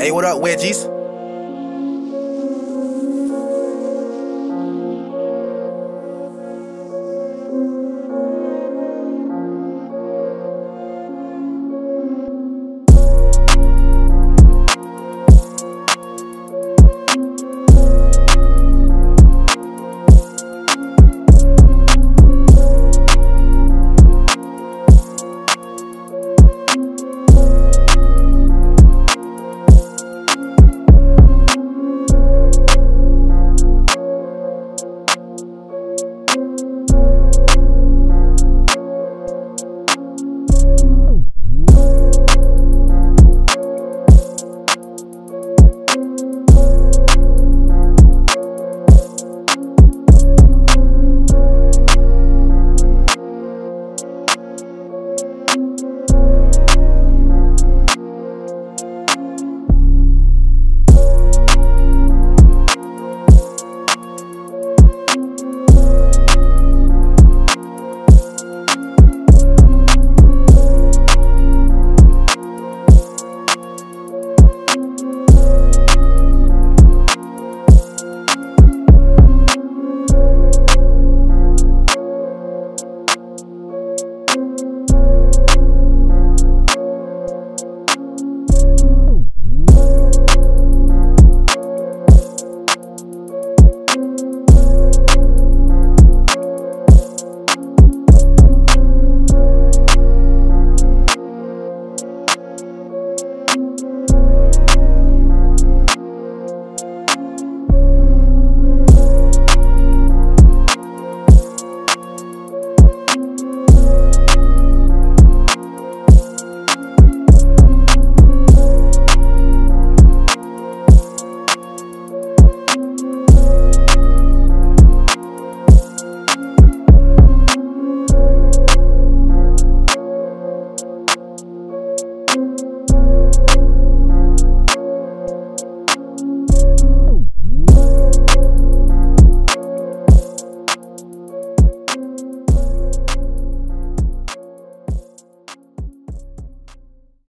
Hey, what up, WhiGs?